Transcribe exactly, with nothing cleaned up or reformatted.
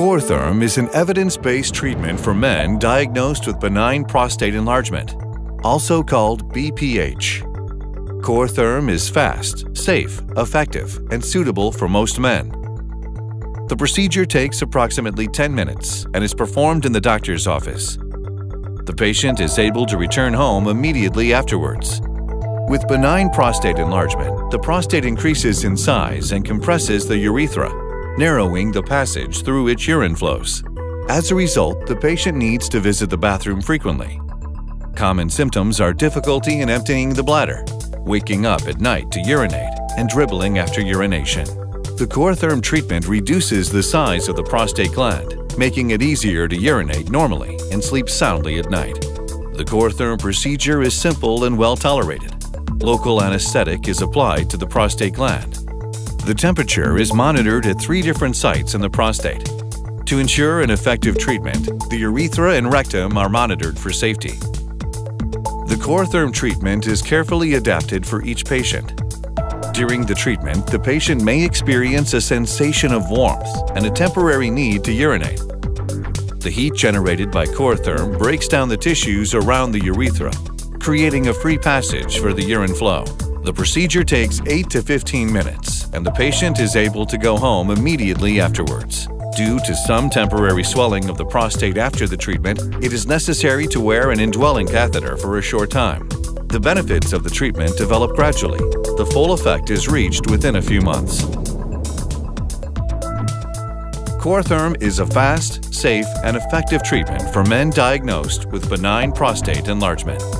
CoreTherm is an evidence-based treatment for men diagnosed with benign prostate enlargement, also called B P H. CoreTherm is fast, safe, effective, and suitable for most men. The procedure takes approximately ten minutes and is performed in the doctor's office. The patient is able to return home immediately afterwards. With benign prostate enlargement, the prostate increases in size and compresses the urethra, narrowing the passage through which urine flows. As a result, the patient needs to visit the bathroom frequently. Common symptoms are difficulty in emptying the bladder, waking up at night to urinate, and dribbling after urination. The CoreTherm treatment reduces the size of the prostate gland, making it easier to urinate normally and sleep soundly at night. The CoreTherm procedure is simple and well tolerated. Local anesthetic is applied to the prostate gland. The temperature is monitored at three different sites in the prostate. To ensure an effective treatment, the urethra and rectum are monitored for safety. The CoreTherm treatment is carefully adapted for each patient. During the treatment, the patient may experience a sensation of warmth and a temporary need to urinate. The heat generated by CoreTherm breaks down the tissues around the urethra, creating a free passage for the urine flow. The procedure takes eight to fifteen minutes, and the patient is able to go home immediately afterwards. Due to some temporary swelling of the prostate after the treatment, it is necessary to wear an indwelling catheter for a short time. The benefits of the treatment develop gradually. The full effect is reached within a few months. CoreTherm is a fast, safe, and effective treatment for men diagnosed with benign prostate enlargement.